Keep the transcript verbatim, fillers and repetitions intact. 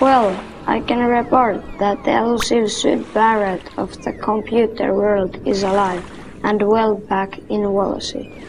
Well, I can report that the elusive Syd Barrett of the computer world is alive and well back in Wallasey.